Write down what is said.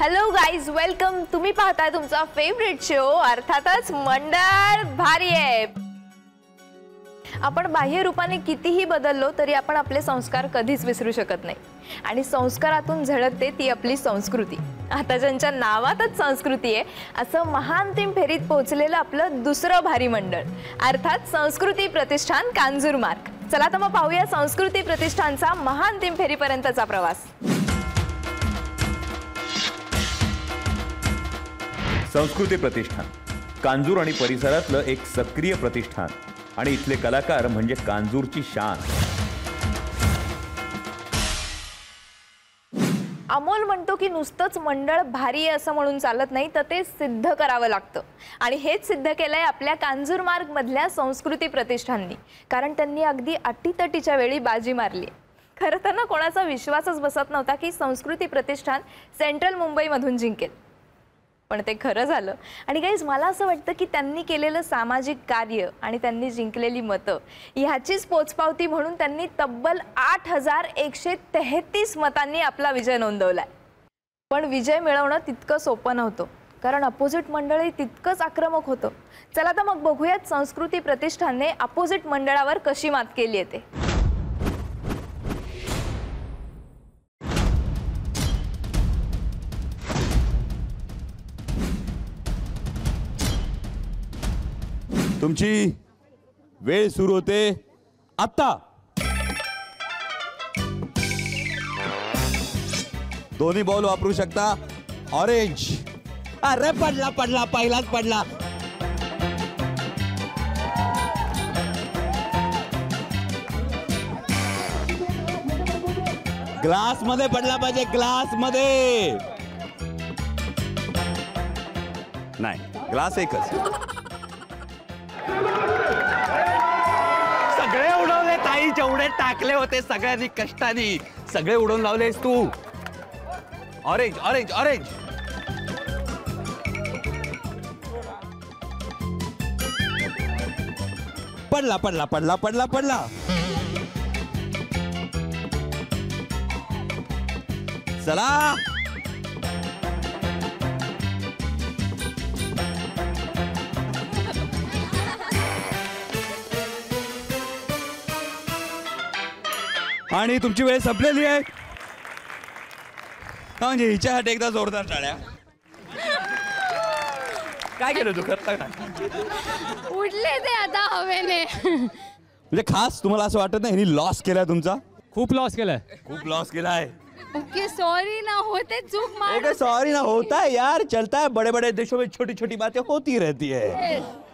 Hello guys, welcome. तुम्ही पाहताय तुमचा फेवरेट शो अर्थातच मंडळ भारी आहे. आपण बाह्य रूपाने कितीही बदललो तरी आपण आपले संस्कार कधीच विसरू शकत नाही आणि संस्कारातून झळकते ती आपली संस्कृती. आता ज्यांच्या नावातच संस्कृती आहे असं महानतीम फेरीत पोहोचलेलं आपलं दुसरं भारी मंडळ अर्थात संस्कृती प्रतिष्ठान कांजूरमार्ग. चला तर मग पाहूया संस्कृती प्रतिष्ठानचा महानतीम फेरीपर्यंतचा प्रवास. संस्कृती प्रतिष्ठान कांजूर आणि परिसरातलं एक सक्रिय प्रतिष्ठान आणि इथले कलाकार म्हणजे कांजूरची शान. अमोल म्हणतो की नुसतंच मंडळ भारी असं म्हणून चालत नाही तर ते सिद्ध करावं लागतं आणि हेच सिद्ध केलंय आपल्या कांजूरमार्ग मधल्या संस्कृती प्रतिष्ठाननी, कारण त्यांनी अगदी अटीतटीच्या वेळी बाजी मारली. खरं तर ना कोणाचा विश्वासच बसत नव्हता की संस्कृती प्रतिष्ठान सेंट्रल मुंबईमधून जिंकेल, पण ते खरं झालं. आणि गाईज मला असं वाटतं की त्यांनी केलेलं सामाजिक कार्य आणि त्यांनी जिंकलेली मतं ह्याचीच पोचपावती म्हणून त्यांनी तब्बल 8133 मतांनी आपला विजय नोंदवलाय. पण विजय मिळवणं तितकं सोपं नव्हतं कारण अपोजिट मंडळही तितकंच आक्रमक होतं. चला तर मग बघूयात संस्कृती प्रतिष्ठानने अपोजिट मंडळावर कशी मात केली आहे ते. तुमची वेळ सुरू होते आता. दोन्ही बॉल वापरू शकता. ऑरेंज, अरे पडला पडला, पहिलाच पडला. ग्लास मध्ये पडला पाहिजे, ग्लास मध्ये नाही, ग्लास एकच. जेवढे टाकले होते सगळ्यांनी कष्टाने सगळे उडवून लावलेस तू. Orange orange orange. पडला पडला पडला पडला पडला. चला आणि तुमची वेळ संपलेली आहे. का म्हणजे हिच्या हात एकदा जोरदार टाळ्या. काय केलं तू? खरं उडले ते आता हवेने. म्हणजे खास तुम्हाला असं वाटत नाही हिने लॉस केलाय तुमचा? खूप लॉस केलाय, खूप लॉस केलाय. ओके सॉरी ना, होते चूक मार. ओके सॉरी ना, होता है यार, चलता है, बड़े बड़े देशों में छोटी छोटी बातें होती रहती है.